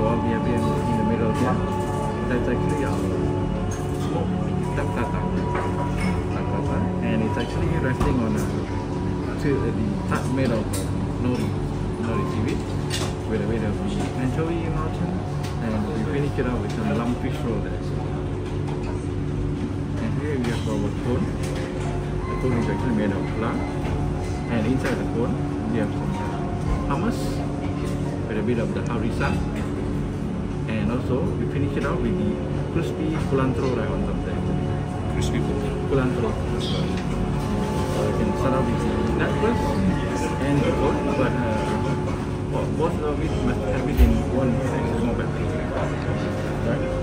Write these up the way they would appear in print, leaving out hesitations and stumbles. will be a bit in the middle of that. That's actually and it's actually resting on the top made of nori seaweed with a bit of anchovy emulsion, and we finish it up with some lump fish roll there. And here we have our cone. The cone is actually made of flour, and inside the cone we have some hummus with a bit of the harissa, and also we finish it out with the crispy culantro right on top there. Crispy culantro. So you can start out with the nut first and the goat, but both of it must have it in one small bag. Right?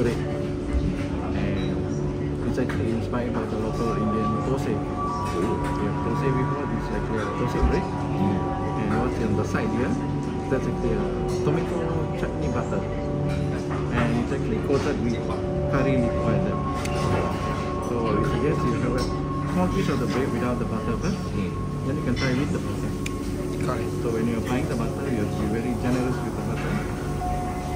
Bread, and it's actually inspired by the local Indian thosai. Yeah, thosai we bought is actually a thosai bread, and what's on the side here, that's actually a tomato chutney butter, and it's actually coated with curry leaf butter. So I suggest you have a small piece of the bread without the butter first, then you can try with the butter. Correct. So when you're applying the butter, you have to be very generous with the butter.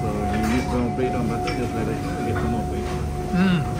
So when you need some bread on butter, just let it get some more bread.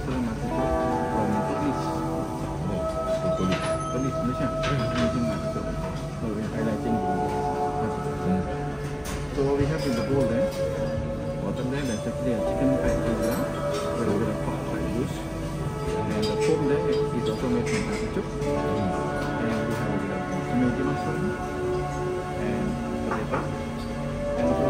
色的嘛，就是我们这里，那像已经买了，那我们还来进行。So we have in the bowl then water there, that's actually a chicken patties, where we have pot I use, and the foam there is also made from cabbage, and we have a bit of tomato masala and whatever, and also.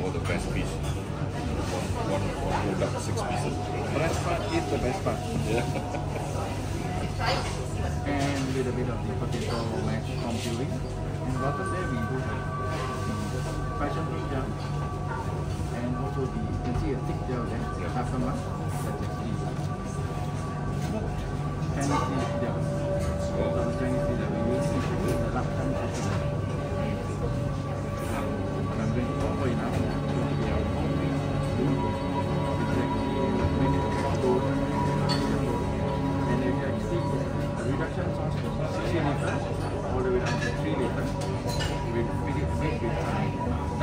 All the way down to 3 liters. We fill it with time.